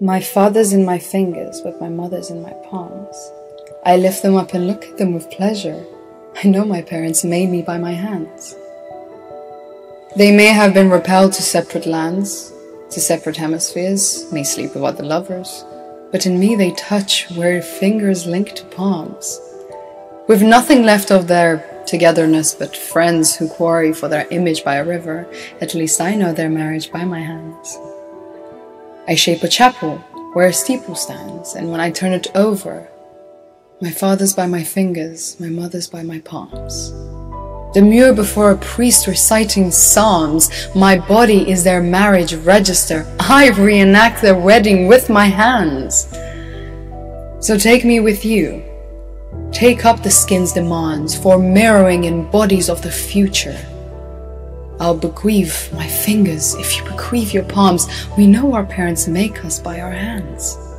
My father's in my fingers, but my mother's in my palms. I lift them up and look at them with pleasure. I know my parents made me by my hands. They may have been repelled to separate lands, to separate hemispheres, may sleep with other lovers, but in me they touch where fingers link to palms. With nothing left of their togetherness but friends who quarry for their image by a river, at least I know their marriage by my hands. I shape a chapel where a steeple stands, and when I turn it over, my father's by my fingers, my mother's by my palms. Demure before a priest reciting psalms, my body is their marriage register. I reenact their wedding with my hands. So take me with you. Take up the skin's demands for mirroring in bodies of the future. I'll bequeath my fingers if you bequeath your palms. We know our parents make us by our hands.